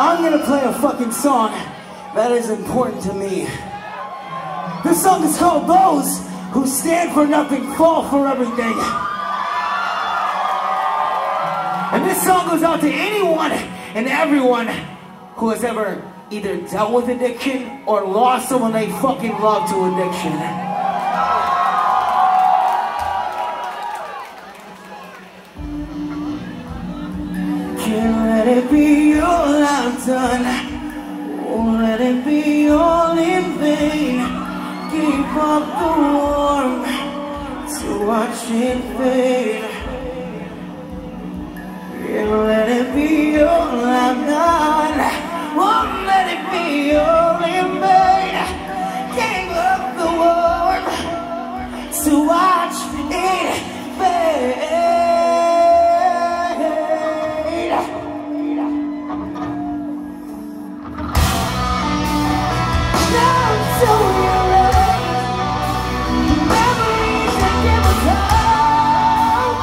I'm gonna play a fucking song that is important to me. This song is called Those Who Stand For Nothing, Fall For Everything. And this song goes out to anyone and everyone who has ever either dealt with addiction or lost someone they fucking love to addiction. Can't let it be all I've done, won't let it be all in vain. Keep up the warm to watch it fade. Can't let it be all I've done, won't let it be all in vain. Gave up the warm to watch it fade. Now to realize memories that give us hope.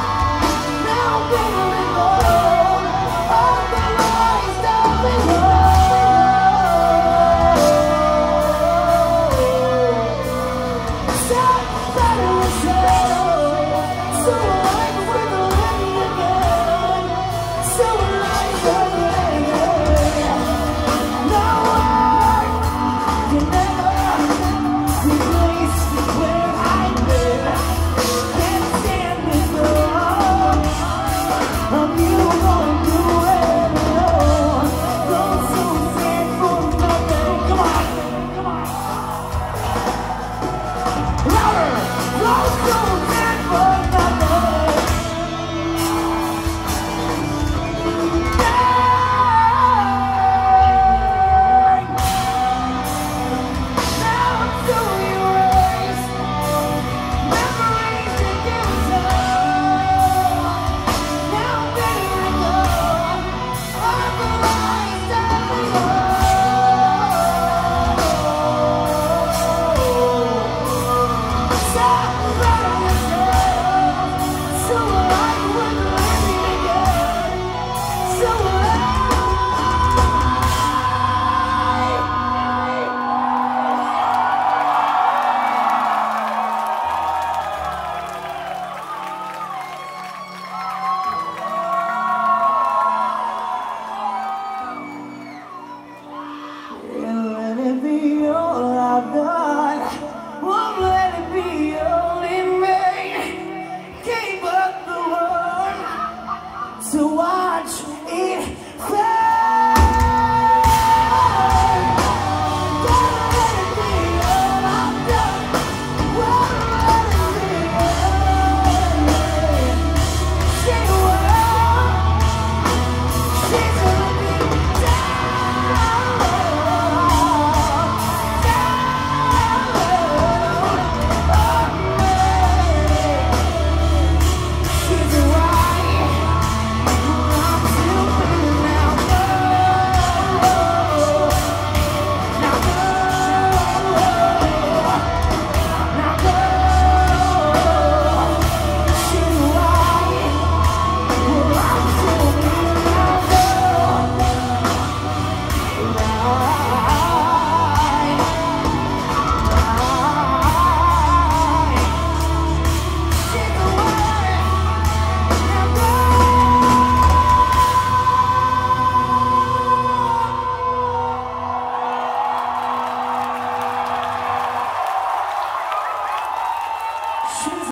Now better and more, all the lies that we know. I'm you.